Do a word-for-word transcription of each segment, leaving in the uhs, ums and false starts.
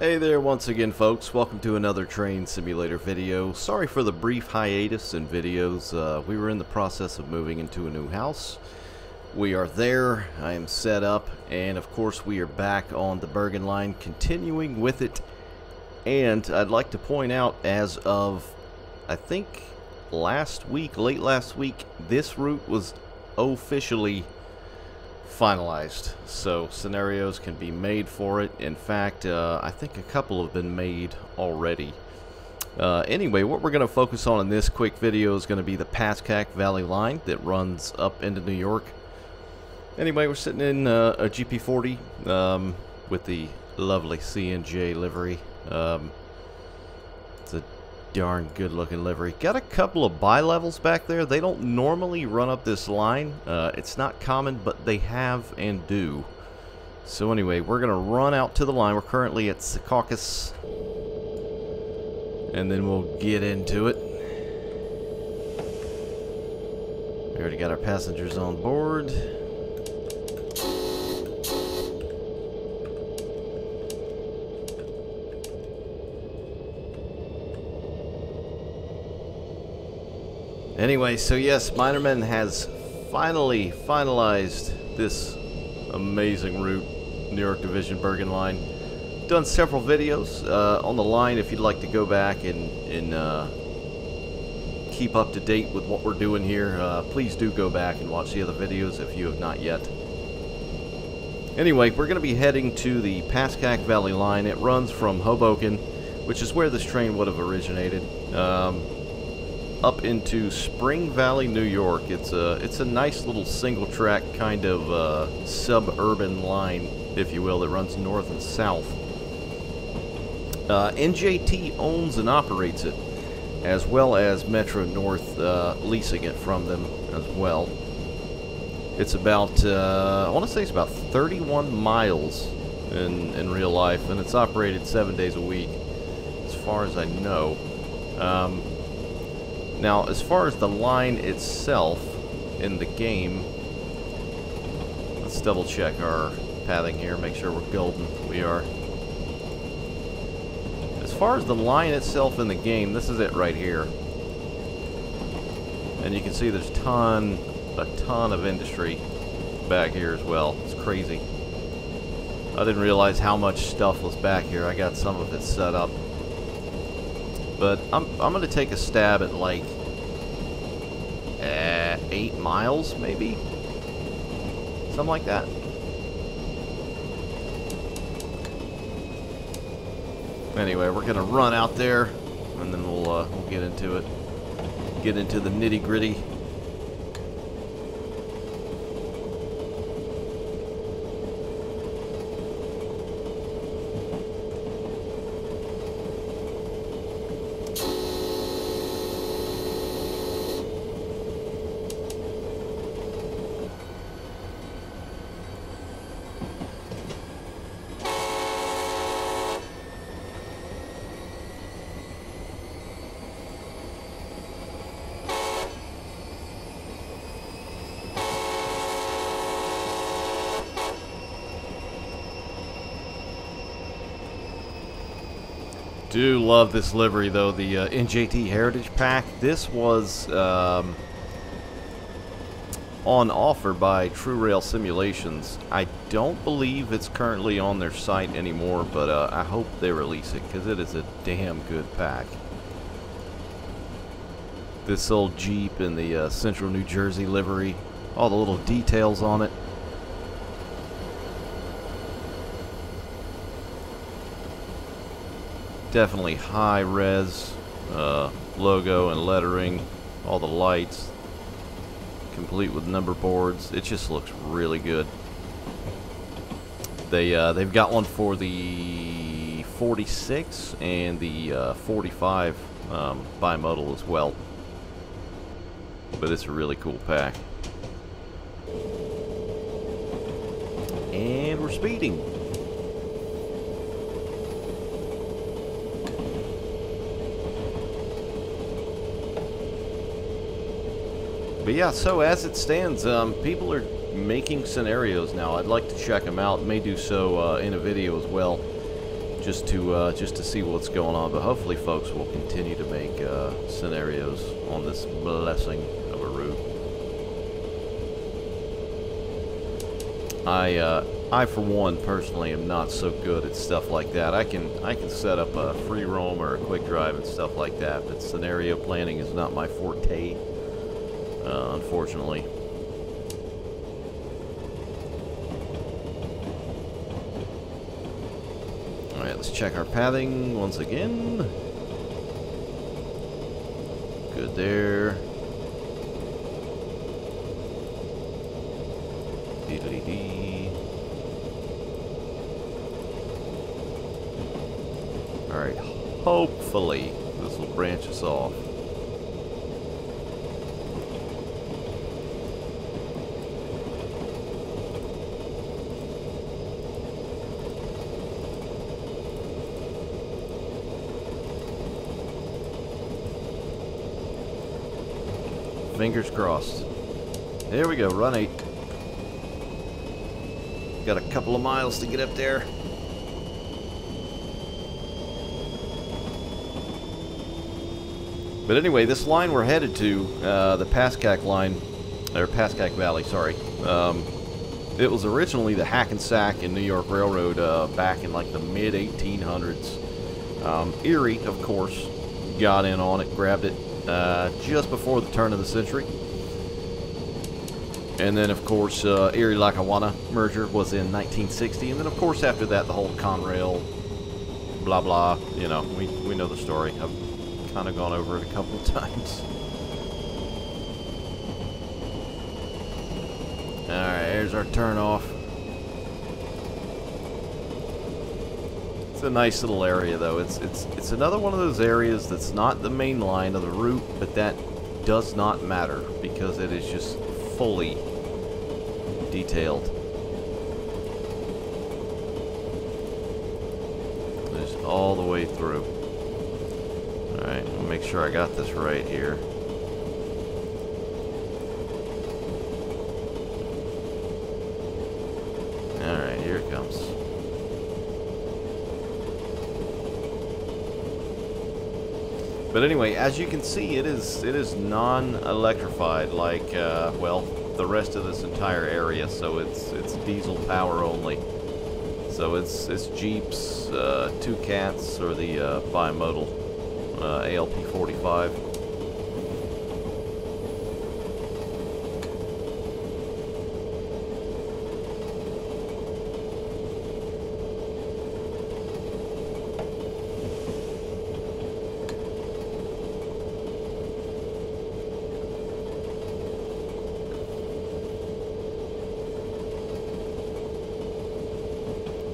Hey there once again, folks. Welcome to another train simulator video. Sorry for the brief hiatus in videos. Uh, we were in the process of moving into a new house. We are there. I am set up, and of course we are back on the Bergen Line, continuing with it. And I'd like to point out, as of I think last week, late last week, this route was officially finalized, so scenarios can be made for it. In fact, uh, I think a couple have been made already. Uh, anyway, what we're going to focus on in this quick video is going to be the Pascack Valley Line that runs up into New York. Anyway, we're sitting in uh, a G P forty um, with the lovely C N J livery. Um, it's a darn good looking livery. Got a couple of bi-levels back there. They don't normally run up this line. Uh, it's not common, but they have and do. So anyway, we're gonna run out to the line. We're currently at Secaucus, and then we'll get into it. We already got our passengers on board. Anyway, so yes, Minerman has finally finalized this amazing route, New York Division Bergen Line. Done several videos uh, on the line if you'd like to go back and, and uh, keep up to date with what we're doing here. Uh, please do go back and watch the other videos if you have not yet. Anyway, we're going to be heading to the Pascack Valley Line. It runs from Hoboken, which is where this train would have originated, Um, up into Spring Valley, New York. It's a, it's a nice little single-track kind of uh, suburban line, if you will, that runs north and south. Uh, N J T owns and operates it, as well as Metro North uh, leasing it from them as well. It's about, uh, I want to say it's about thirty-one miles in, in real life, and it's operated seven days a week, as far as I know. Um, Now, as far as the line itself in the game, let's double check our pathing here, make sure we're golden. We are. As far as the line itself in the game, this is it right here. And you can see there's ton, a ton of industry back here as well. It's crazy. I didn't realize how much stuff was back here. I got some of it set up. But I'm, I'm going to take a stab at like eh, eight miles, maybe? Something like that. Anyway, we're going to run out there, and then we'll, uh, we'll get into it. Get into the nitty-gritty. Do love this livery though, the uh, N J T Heritage Pack. This was um, on offer by TruRail Simulations. I don't believe it's currently on their site anymore, but uh, I hope they release it because it is a damn good pack. This old Jeep in the uh, Central New Jersey livery, all the little details on it. Definitely high res uh, logo and lettering, all the lights, complete with number boards. It just looks really good. They uh, they've got one for the forty-six and the uh, forty-five um, bimodal as well, but it's a really cool pack. And we're speeding. But yeah, so as it stands, um, people are making scenarios now. I'd like to check them out. May do so uh, in a video as well. just to uh, just to see what's going on. But hopefully, folks will continue to make uh, scenarios on this blessing of a route. I uh, I for one personally am not so good at stuff like that. I can I can set up a free roam or a quick drive and stuff like that, but scenario planning is not my forte, uh, unfortunately. Let's check our pathing once again. Good there. Dee-dee-dee. All right, hopefully this will branch us off. Fingers crossed. There we go, run eight. Got a couple of miles to get up there. But anyway, this line we're headed to, uh, the Pascack line, or Pascack Valley, sorry. Um, it was originally the Hackensack and New York Railroad uh, back in like the mid eighteen hundreds. Um, Erie, of course, got in on it, grabbed it. Uh, just before the turn of the century. And then, of course, uh, Erie Lackawanna merger was in nineteen sixty. And then, of course, after that, the whole Conrail, blah, blah. You know, we, we know the story. I've kind of gone over it a couple of times. All right, there's our turn off. It's a nice little area, though. It's it's it's another one of those areas that's not the main line of the route, but that does not matter because it is just fully detailed. There's all the way through. All right, I'll make sure I got this right here. All right, here it comes. But anyway, as you can see, it is it is non-electrified, like uh, well, the rest of this entire area. So it's it's diesel power only. So it's it's Jeeps, uh, two cats, or the uh, bimodal uh, A L P forty-five.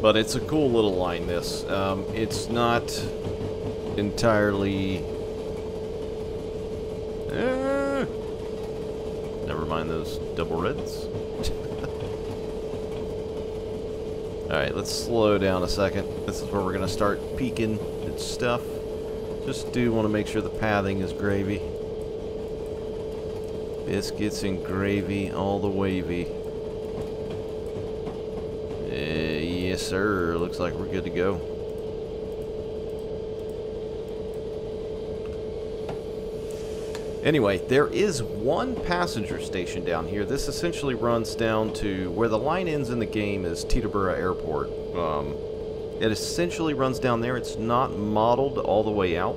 But it's a cool little line, this. Um, it's not entirely... Uh, never mind those double reds. Alright, let's slow down a second. This is where we're going to start peeking at stuff. Just do want to make sure the pathing is gravy. Biscuits and gravy, all the wavy. Yes, sir. Looks like we're good to go. Anyway, there is one passenger station down here. This essentially runs down to where the line ends in the game is Teterboro Airport. Um, it essentially runs down there. It's not modeled all the way out,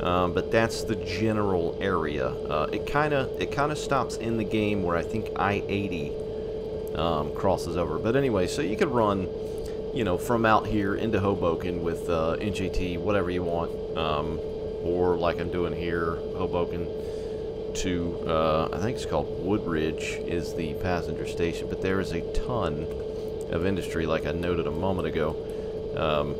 um, but that's the general area. Uh, it kind of it kind of stops in the game where I think I eighty um, crosses over. But anyway, so you could run, you know, from out here into Hoboken with uh, N J T, whatever you want, um, or like I'm doing here, Hoboken to, uh, I think it's called Wood-Ridge is the passenger station, but there is a ton of industry, like I noted a moment ago. Um,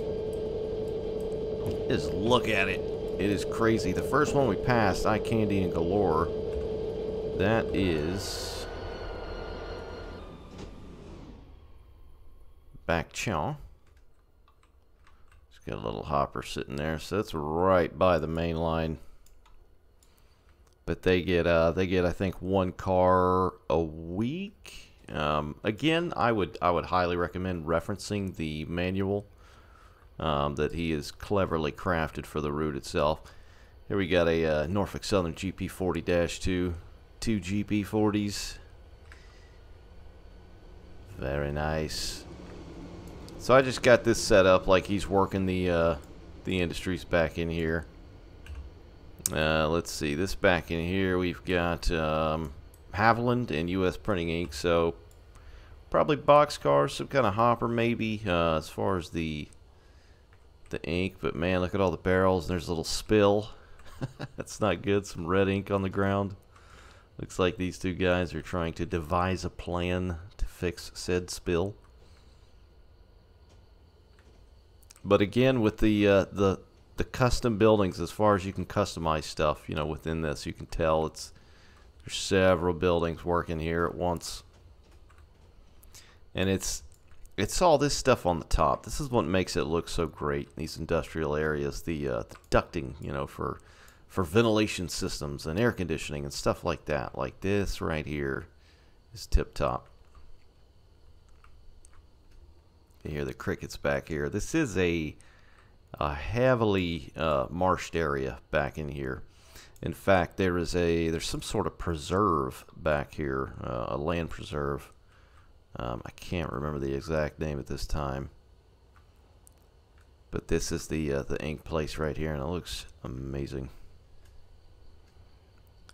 just look at it. It is crazy. The first one we passed, Eye Candy and Galore, that is... Back chow. Just got a little hopper sitting there, so that's right by the main line. But they get, uh, they get, I think, one car a week. Um, again, I would, I would highly recommend referencing the manual um, that he has cleverly crafted for the route itself. Here we got a uh, Norfolk Southern G P forty dash two, two G P forties. Very nice. So I just got this set up like he's working the uh, the industries back in here. Uh, let's see, this back in here we've got um, Haviland and U S Printing Ink, so probably boxcars, some kind of hopper maybe, uh, as far as the the ink. But man, look at all the barrels, and there's a little spill. That's not good. Some red ink on the ground. Looks like these two guys are trying to devise a plan to fix said spill. But again, with the uh, the the custom buildings, as far as you can customize stuff, you know, within this, you can tell it's there's several buildings working here at once, and it's it's all this stuff on the top. This is what makes it look so great. These industrial areas, the uh, the ducting, you know, for for ventilation systems and air conditioning and stuff like that. Like this right here is tip top. You hear the crickets back here. This is a a heavily uh, marshed area back in here. In fact, there is a there's some sort of preserve back here, uh, a land preserve. Um, I can't remember the exact name at this time. But this is the uh, the ink place right here, and it looks amazing.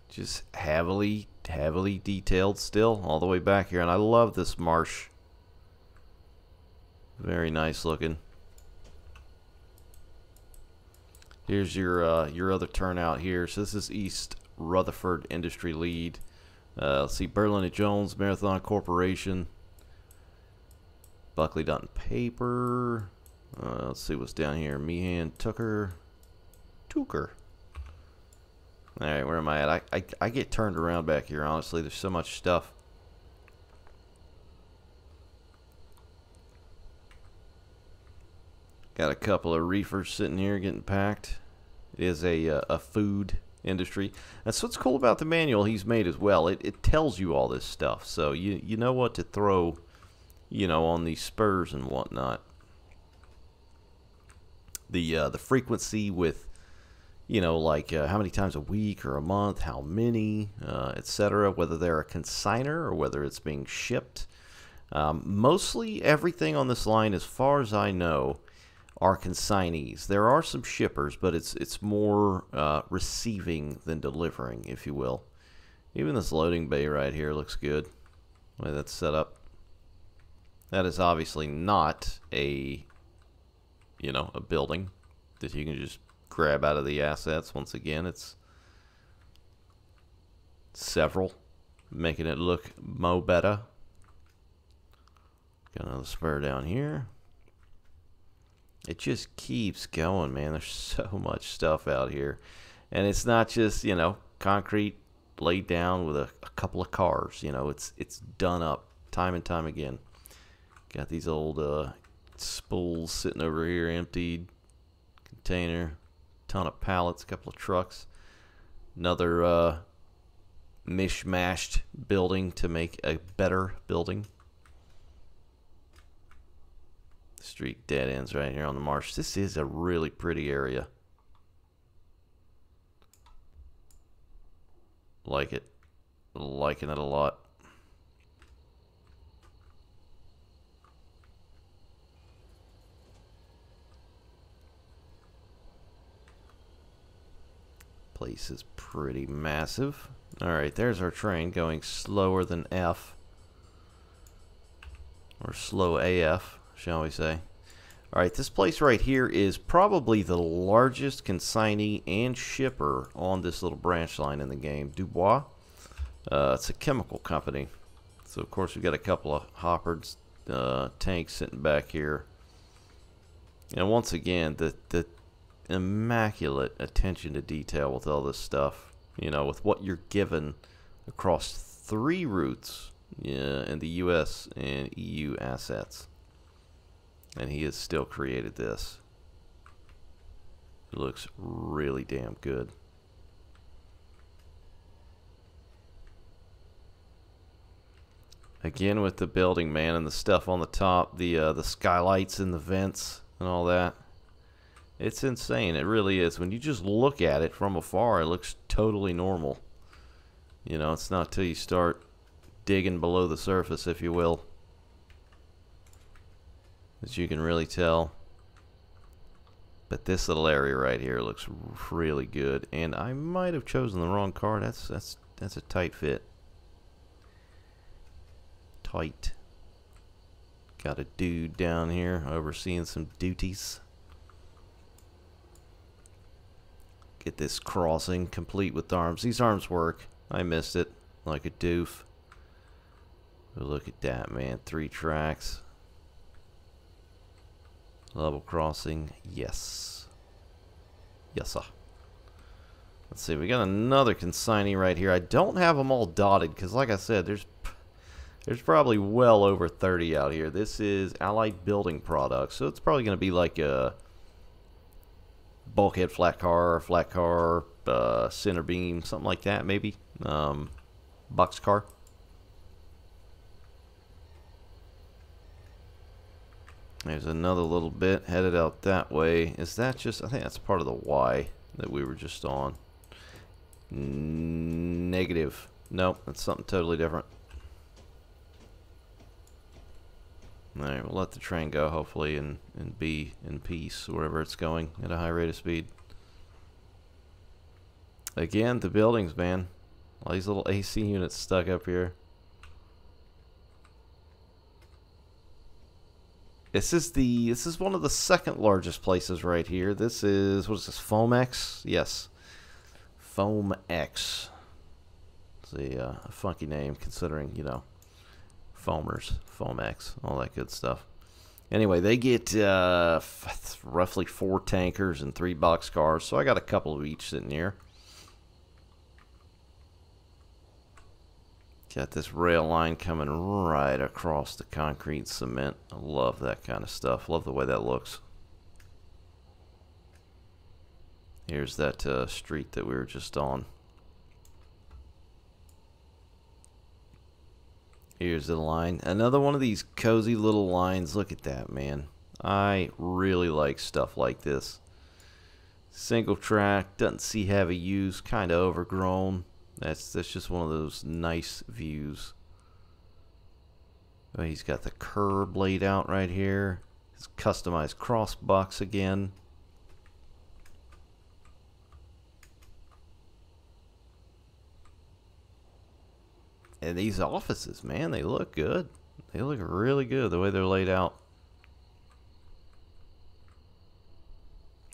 Just heavily, heavily detailed still all the way back here, and I love this marsh. Very nice looking. Here's your uh, your other turnout here. So this is East Rutherford Industry Lead. Uh, let's see, Berlin and Jones Marathon Corporation. Buckley Dunton Paper. Uh, let's see what's down here. Meehan Tucker. Tucker. All right, where am I at? I, I I get turned around back here. Honestly, there's so much stuff. Got a couple of reefers sitting here getting packed. It is a, uh, a food industry. That's what's cool about the manual he's made as well. It, it tells you all this stuff, so you, you know what to throw, you know, on these spurs and whatnot. The, uh, the frequency with, you know, like uh, how many times a week or a month, how many, uh, et cetera, whether they're a consignor or whether it's being shipped. Um, mostly everything on this line, as far as I know, are consignees. There are some shippers, but it's it's more uh, receiving than delivering, if you will. Even this loading bay right here looks good, the way that's set up. That is obviously not a, you know, a building that you can just grab out of the assets. Once again, it's several, making it look mo better. Got another spur down here. It just keeps going, man. There's so much stuff out here. And it's not just, you know, concrete laid down with a, a couple of cars. You know, it's it's done up time and time again. Got these old uh, spools sitting over here, emptied container, ton of pallets, a couple of trucks. Another uh, mishmashed building to make a better building. Street dead ends right here on the marsh. This is a really pretty area. Like it. Liking it a lot. Place is pretty massive. Alright, there's our train going slower than F. Or slow A F. Shall we say. Alright, this place right here is probably the largest consignee and shipper on this little branch line in the game. Dubois. Uh, it's a chemical company. So, of course, we've got a couple of hoppers, uh, tanks sitting back here. And once again, the, the immaculate attention to detail with all this stuff. You know, with what you're given across three routes, yeah, in the U S and E U assets. And he has still created this. It looks really damn good. Again with the building, man, and the stuff on the top, the uh, the skylights and the vents and all that. It's insane. It really is. When you just look at it from afar, it looks totally normal. You know, it's not till you start digging below the surface, if you will, that you can really tell. But this little area right here looks really good. And I might have chosen the wrong car. That's that's that's a tight fit. Tight. Got a dude down here overseeing some duties. Get this crossing complete with arms. These arms work. I missed it like a doof. Look at that, man. Three tracks. Level crossing. Yes. Yes, sir. Let's see. We got another consignee right here. I don't have them all dotted because, like I said, there's there's probably well over thirty out here. This is Allied Building Products, so it's probably going to be like a bulkhead flat car, flat car, uh, center beam, something like that, maybe. Um, box car. There's another little bit headed out that way. Is that just, I think that's part of the Y that we were just on. Negative. Nope, that's something totally different. Alright, we'll let the train go, hopefully, and, and be in peace wherever it's going at a high rate of speed. Again, the buildings, man. All these little A C units stuck up here. This is the this is one of the second largest places right here. This is, what is this, Foamex? Yes, Foamex. It's a, uh, a funky name considering, you know, foamers, Foamex, all that good stuff. Anyway, they get uh, f roughly four tankers and three box cars, so I got a couple of each sitting here. Got this rail line coming right across the concrete cement. I love that kind of stuff. Love the way that looks. Here's that uh, street that we were just on. Here's the line. Another one of these cozy little lines. Look at that, man. I really like stuff like this. Single track. Doesn't see heavy use. Kind of overgrown. That's, that's just one of those nice views. Oh, he's got the curb laid out right here. His customized cross box again. And these offices, man, they look good. They look really good the way they're laid out.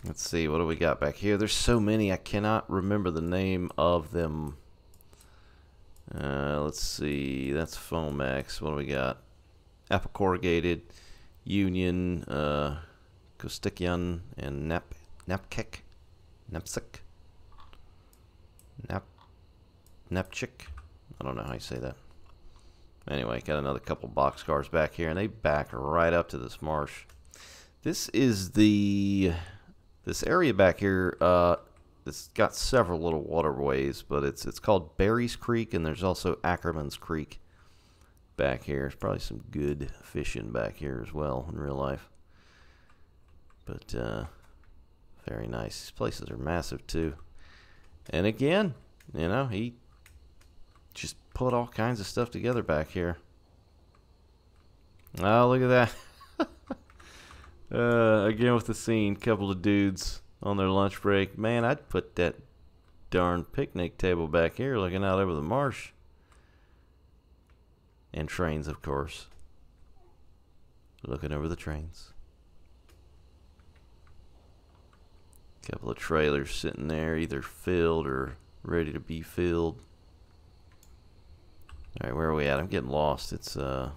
Let's see, what do we got back here? There's so many, I cannot remember the name of them. Uh, let's see, that's Foamex. What do we got? Apple Corrugated, Union, uh, Kostikian, and Nap Napkek, Napsik, Nap Napchik. I don't know how you say that. Anyway, got another couple boxcars back here, and they back right up to this marsh. This is the this area back here. Uh, It's got several little waterways, but it's it's called Barry's Creek, and there's also Ackerman's Creek back here. There's probably some good fishing back here as well in real life. But uh, very nice. These places are massive too. And again, you know, he just put all kinds of stuff together back here. Oh, look at that! uh, again with the scene, couple of dudes on their lunch break. Man, I'd put that darn picnic table back here looking out over the marsh. And trains, of course. Looking over the trains. Couple of trailers sitting there, either filled or ready to be filled. Alright, where are we at? I'm getting lost. It's uh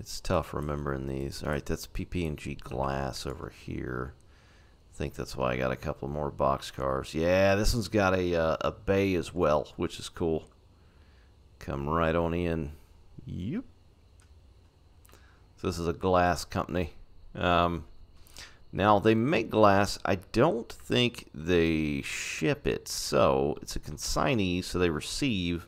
it's tough remembering these. Alright, that's P P G glass over here. I think that's why I got a couple more boxcars. Yeah, this one's got a, uh, a bay as well, which is cool. Come right on in. Yep. So this is a glass company. Um, now, they make glass. I don't think they ship it. So, it's a consignee, so they receive.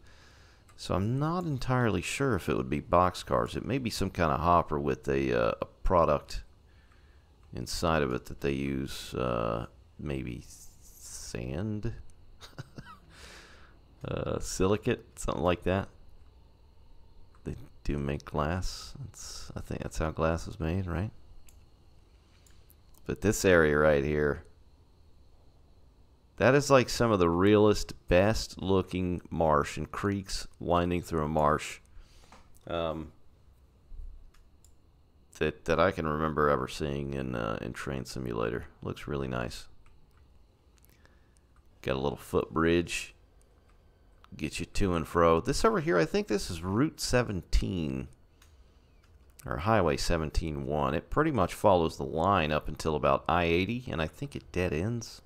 So I'm not entirely sure if it would be boxcars. It may be some kind of hopper with a, uh, a product inside of it that they use uh, maybe sand, uh, silicate, something like that. They do make glass. It's, I think that's how glass is made, right? But this area right here, that is like some of the realest, best looking marsh and creeks winding through a marsh um, that, that I can remember ever seeing in, uh, in Train Simulator. Looks really nice. Got a little footbridge. Get you to and fro. This over here, I think this is Route seventeen. Or Highway seventeen one. It pretty much follows the line up until about I eighty, and I think it dead ends.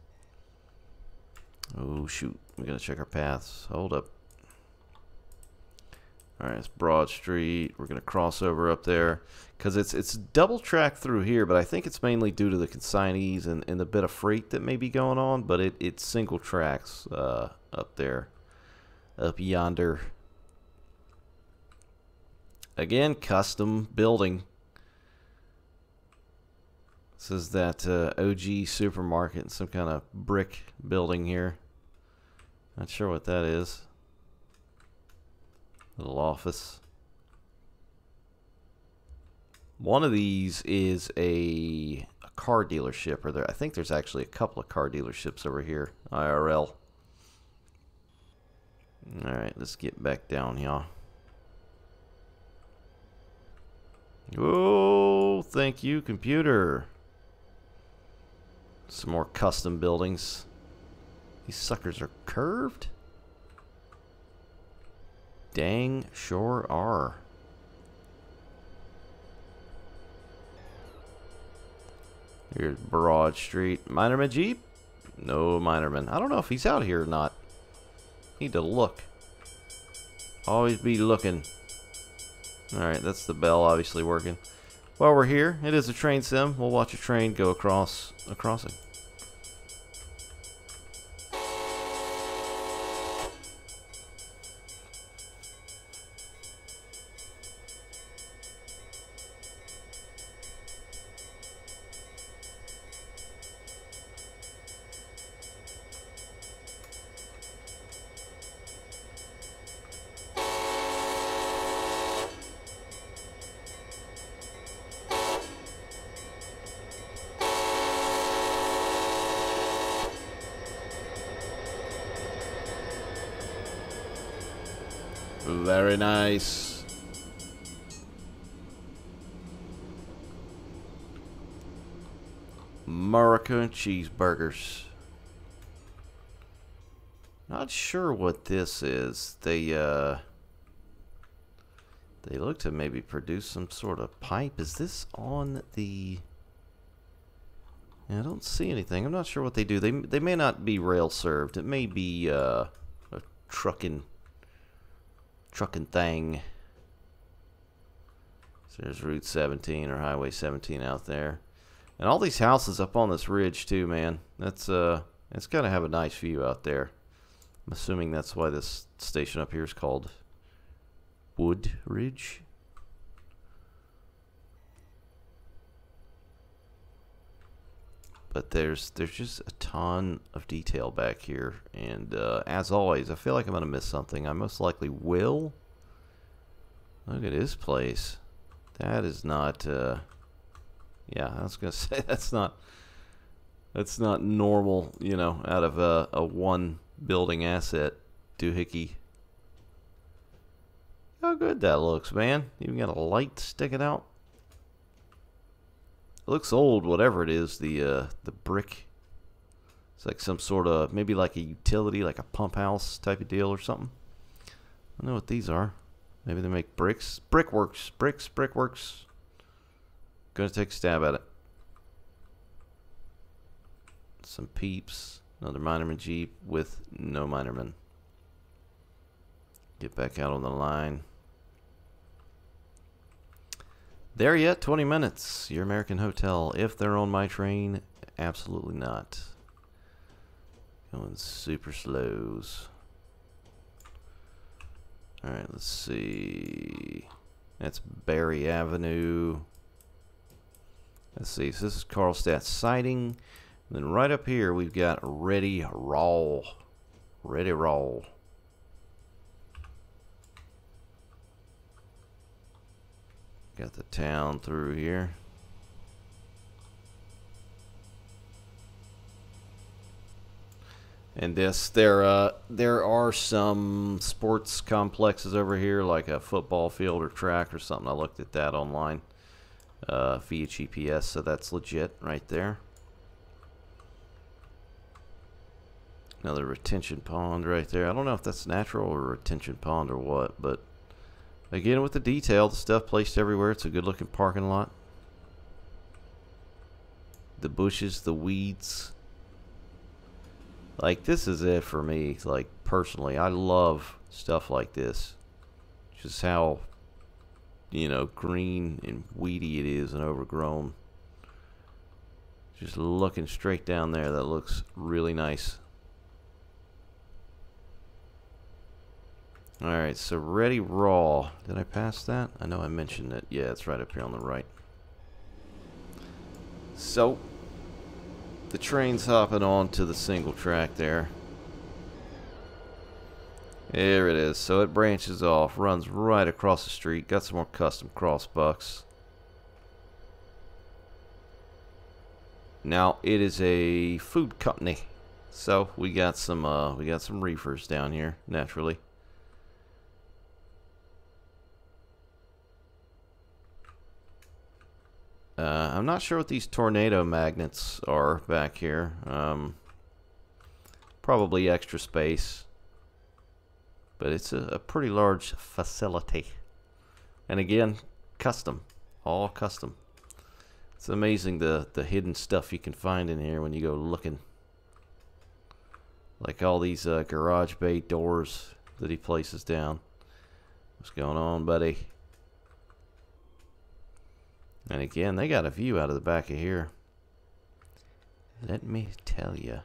Oh, shoot. We gotta check our paths. Hold up. Alright, it's Broad Street. We're gonna cross over up there. Because it's it's double track through here, but I think it's mainly due to the consignees and, and the bit of freight that may be going on, but it, it's single tracks uh, up there. Up yonder. Again, custom building. This is that uh, O G supermarket and some kind of brick building here. Not sure what that is. Little office. One of these is a, a car dealership, or there, I think there's actually a couple of car dealerships over here, I R L. Alright, let's get back down, y'all. Oh, thank you, computer. Some more custom buildings. These suckers are curved? Dang, sure are. Here's Broad Street. Minerman Jeep? No, Minerman. I don't know if he's out here or not. Need to look. Always be looking. Alright, that's the bell obviously working. While we're here, it is a train sim. We'll watch a train go across a crossing. Very nice. American cheeseburgers. Not sure what this is. They uh they look to maybe produce some sort of pipe. Is this on the... I don't see anything. I'm not sure what they do. They they may not be rail served. It may be uh a trucking Trucking thing. So there's Route seventeen or Highway seventeen out there, and all these houses up on this ridge too, man. That's uh, it's gotta have a nice view out there. I'm assuming that's why this station up here is called Wood-Ridge. But there's there's just a ton of detail back here, and uh, as always, I feel like I'm gonna miss something. I most likely will. Look at this place. That is not. Uh, yeah, I was gonna say that's not. That's not normal, you know, out of a, a one building asset doohickey. How good that looks, man! Even got a light sticking out. Looks old, whatever it is, the uh, the brick. It's like some sort of, maybe like a utility, like a pump house type of deal or something. I don't know what these are. Maybe they make bricks. Brickworks. Bricks. Brickworks. Gonna take a stab at it. Some peeps. Another Minerman Jeep with no Minerman. Get back out on the line. There yet, twenty minutes. Your American hotel. If they're on my train, absolutely not. Going super slows. Alright, let's see. That's Barry Avenue. Let's see, so this is Carlstadt Siding. And then right up here, we've got Ready Roll. Ready Roll. Got the town through here. And this, there, uh, there are some sports complexes over here, like a football field or track or something. I looked at that online uh, via G P S, so that's legit right there. Another retention pond right there. I don't know if that's natural or retention pond or what, but again, with the detail, the stuff placed everywhere. It's a good-looking parking lot. The bushes, the weeds. Like, this is it for me, like, personally. I love stuff like this. Just how, you know, green and weedy it is and overgrown. Just looking straight down there, that looks really nice. Alright, so Ready Raw. Did I pass that? I know I mentioned it. Yeah, it's right up here on the right. So, the train's hopping on to the single track there. There it is. So it branches off, runs right across the street. Got some more custom crossbucks. Now it is a food company, so we got some uh, we got some reefers down here naturally. Uh, I'm not sure what these tornado magnets are back here. Um, probably extra space. But it's a, a pretty large facility. And again, custom. All custom. It's amazing the, the hidden stuff you can find in here when you go looking. Like all these uh, garage bay doors that he places down. What's going on, buddy? And again, they got a view out of the back of here. Let me tell you.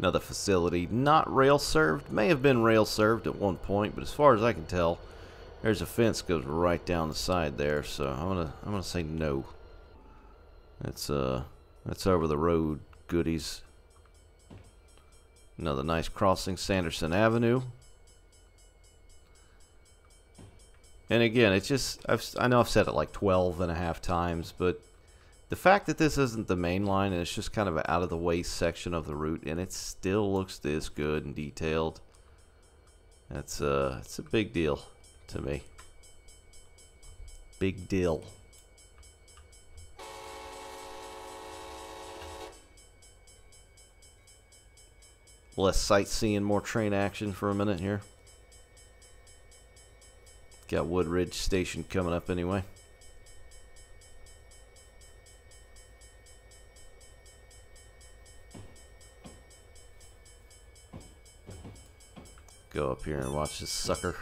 Another facility, not rail served. May have been rail served at one point, but as far as I can tell, there's a fence goes right down the side there. So I'm gonna, I'm gonna say no. That's uh, that's over the road goodies. Another nice crossing, Sanderson Avenue. And again, it's just, I've, I know I've said it like twelve and a half times, but the fact that this isn't the main line and it's just kind of an out-of-the-way section of the route, and it still looks this good and detailed, that's uh, it's a big deal to me. Big deal. Less sightseeing, more train action for a minute here. Got Wood-Ridge Station coming up anyway. Go up here and watch this sucker.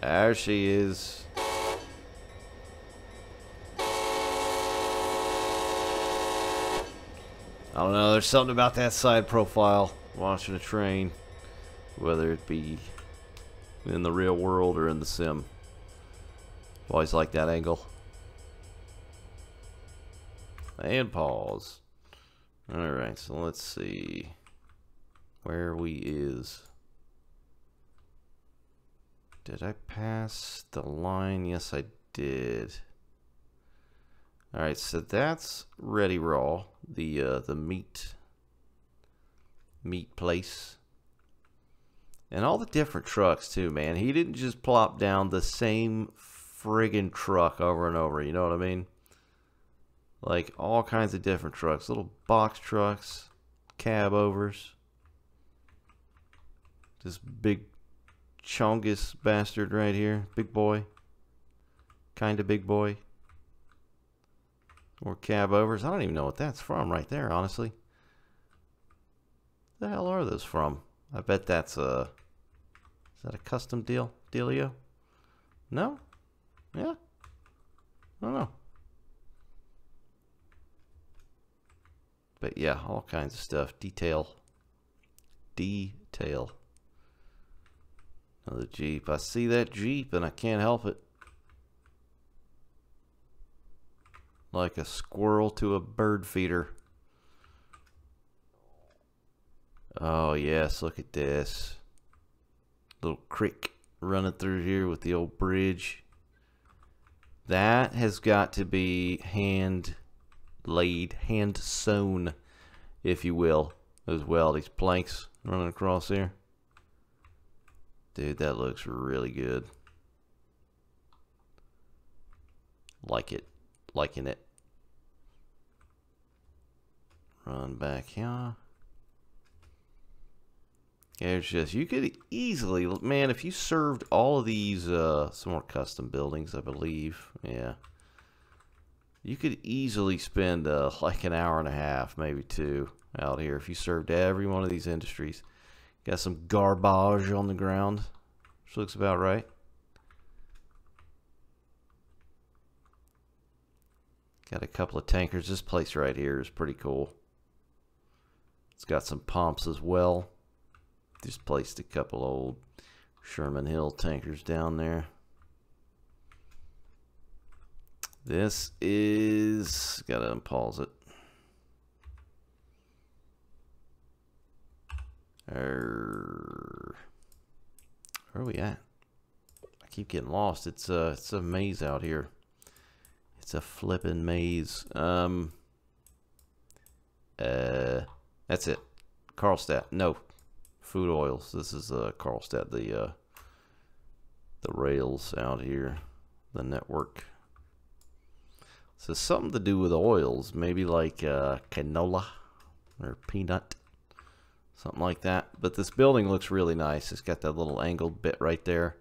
There she is. I don't know, there's something about that side profile, watching a train, whether it be in the real world or in the sim. I've always liked that angle. And pause. Alright, so let's see where we is. Did I pass the line? Yes, I did. All right, so that's Ready Raw, the uh, the meat meat place, and all the different trucks too. Man, he didn't just plop down the same friggin' truck over and over. You know what I mean? Like all kinds of different trucks, little box trucks, cab overs, just big. Chongus bastard right here. Big boy. Kinda big boy. More cab overs. I don't even know what that's from right there, honestly. The hell are those from? I bet that's a... Is that a custom deal? Dealio? No? Yeah? I don't know. But yeah, all kinds of stuff. Detail. Detail. Another Jeep. I see that Jeep and I can't help it. Like a squirrel to a bird feeder. Oh yes, look at this. Little creek running through here with the old bridge. That has got to be hand laid, hand sewn, if you will, as well. These planks running across here. Dude, that looks really good. Like it. Liking it. Run back here. There's just, you could easily, man, if you served all of these, uh, some more custom buildings, I believe. Yeah. You could easily spend uh, like an hour and a half, maybe two, out here if you served every one of these industries. Got some garbage on the ground, which looks about right. Got a couple of tankers. This place right here is pretty cool. It's got some pumps as well. Just placed a couple old Sherman Hill tankers down there. This is... Gotta unpause it. Err, where are we at? I keep getting lost. It's a, it's a maze out here. It's a flippin' maze. Um, uh, that's it. Carlstadt. No, food oils. This is uh, Carlstadt. The uh, the rails out here, the network. So something to do with oils, maybe like uh, canola or peanut, something like that. But this building looks really nice. It's got that little angled bit right there.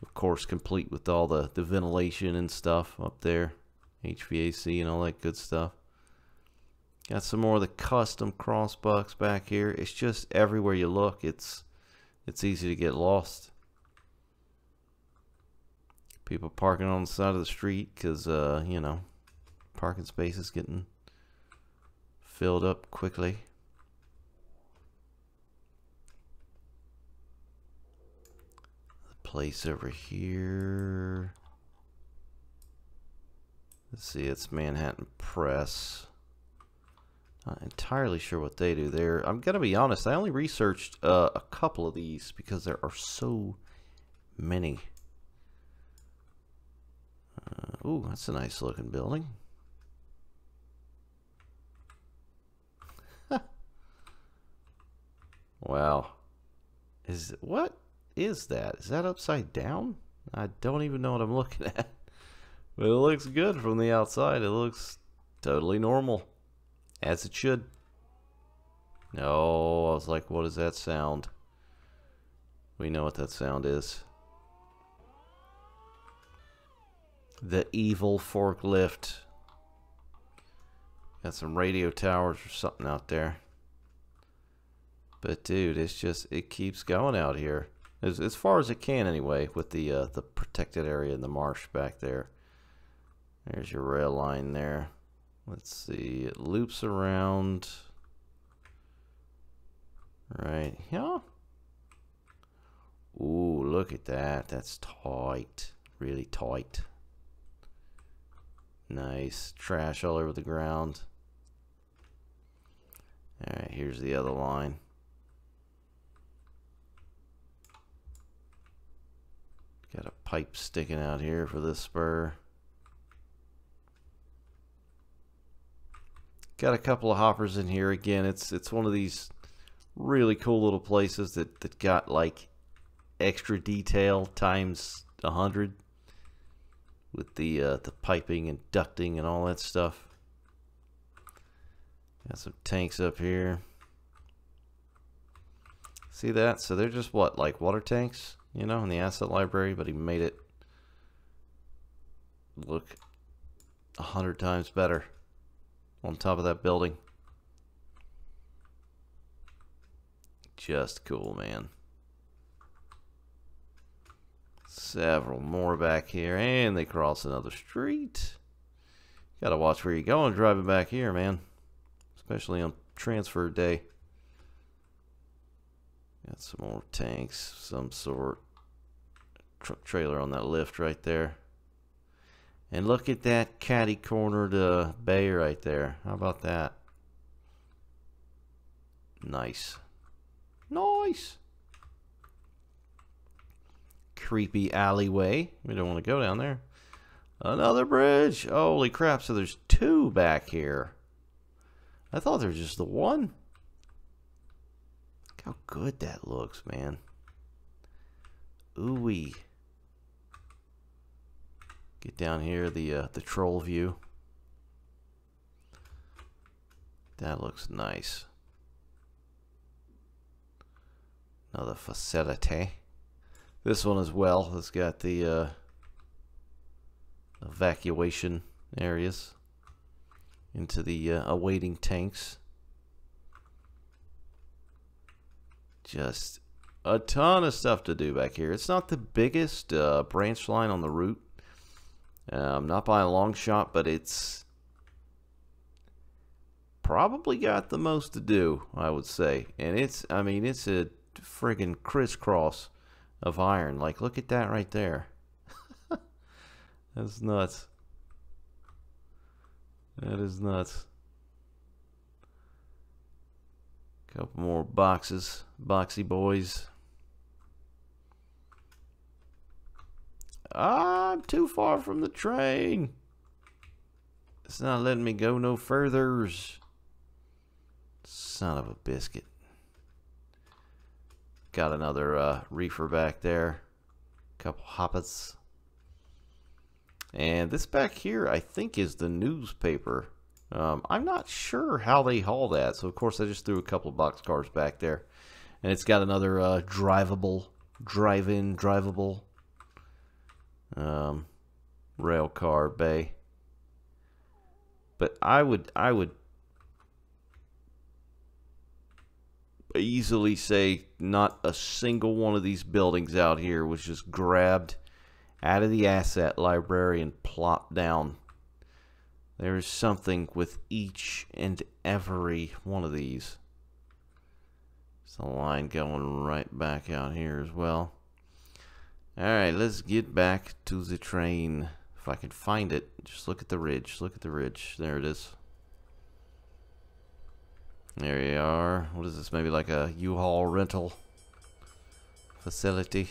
Of course, complete with all the, the ventilation and stuff up there. H V A C and all that good stuff. Got some more of the custom crossbucks back here. It's just everywhere you look, it's it's easy to get lost. People parking on the side of the street because, uh, you know, parking space is getting filled up quickly. Place over here. Let's see, it's Manhattan Press. Not entirely sure what they do there. I'm gonna be honest, I only researched uh, a couple of these because there are so many. Uh, ooh, that's a nice looking building. Wow. Is it, what? Is that? Is that upside down? I don't even know what I'm looking at. But it looks good from the outside. It looks totally normal. As it should. No, I was like, what is that sound? We know what that sound is. The evil forklift. Got some radio towers or something out there. But dude, it's just, it keeps going out here. As, as far as it can, anyway, with the uh, the protected area in the marsh back there. There's your rail line there. Let's see. It loops around. Right here. Ooh, look at that. That's tight. Really tight. Nice. Trash all over the ground. All right, here's the other line. Got a pipe sticking out here for this spur. Got a couple of hoppers in here. Again, it's it's one of these really cool little places that, that got like extra detail times a hundred with the uh, the piping and ducting and all that stuff. Got some tanks up here. See that? So they're just what, like water tanks? You know, in the asset library, but he made it look a hundred times better on top of that building. Just cool, man. Several more back here, and they cross another street. Gotta watch where you're going driving back here, man. Especially on transfer day. Got some more tanks, some sort. Truck trailer on that lift right there. And look at that catty-cornered uh, bay right there. How about that? Nice. Nice. Creepy alleyway. We don't want to go down there. Another bridge. Holy crap. So there's two back here. I thought there was just the one. Look how good that looks, man. Ooh-wee. Get down here, the uh, the troll view. That looks nice. Another facility. This one as well. It's got the uh, evacuation areas into the uh, awaiting tanks. Just a ton of stuff to do back here. It's not the biggest uh, branch line on the route. Um, not by a long shot, but it's probably got the most to do, I would say. And it's, I mean, it's a friggin' crisscross of iron. Like, look at that right there. That's nuts. That is nuts. Couple more boxes. Boxy boys. I'm too far from the train. It's not letting me go no furthers. Son of a biscuit. Got another uh, reefer back there. Couple hoppets. And this back here, I think, is the newspaper. Um, I'm not sure how they haul that. So, of course, I just threw a couple of boxcars back there. And it's got another uh, drivable, drive-in, drivable. Um, rail car bay. But I would I would easily say not a single one of these buildings out here was just grabbed out of the asset library and plopped down. There is something with each and every one of these. There's a line going right back out here as well. Alright, let's get back to the train. If I can find it, just look at the ridge. Look at the ridge. There it is. There you are. What is this? Maybe like a U-Haul rental facility.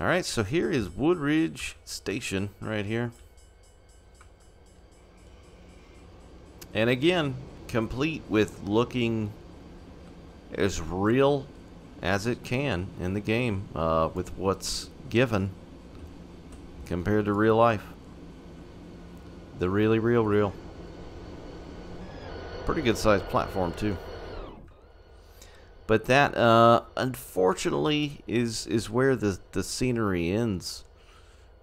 Alright, so here is Wood-Ridge Station right here. And again, complete with looking as real as it can in the game uh, with what's given compared to real life. The really real real. Pretty good sized platform too. But that uh, unfortunately is is where the, the scenery ends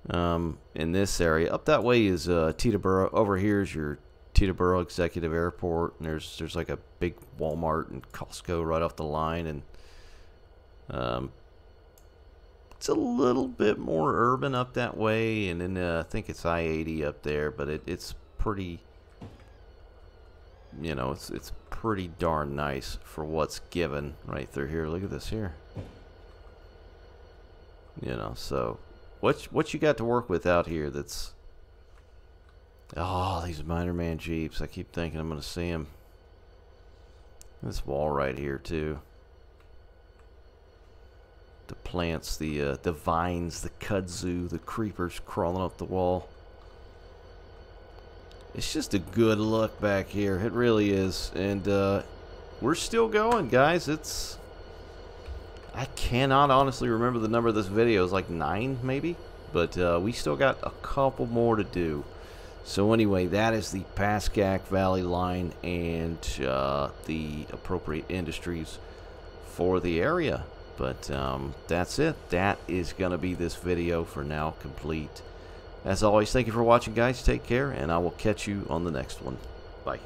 um, in this area. Up that way is uh, Teterboro. Over here is your Teterboro Executive Airport, and there's there's like a big Walmart and Costco right off the line. And Um, it's a little bit more urban up that way, and then uh, I think it's I eighty up there, but it, it's pretty, you know, it's it's pretty darn nice for what's given right through here. Look at this here, you know. So what what you got to work with out here? That's oh, these Minor Man Jeeps. I keep thinking I'm gonna see them. This wall right here too. The plants, the uh, the vines, the kudzu, the creepers crawling up the wall. It's just a good look back here. It really is. And uh, we're still going, guys. It's I cannot honestly remember the number of this video. It's like nine, maybe. But uh, we still got a couple more to do. So anyway, that is the Pascack Valley Line and uh, the appropriate industries for the area. But um, that's it. That is going to be this video for now complete. As always, thank you for watching, guys. Take care, and I will catch you on the next one. Bye.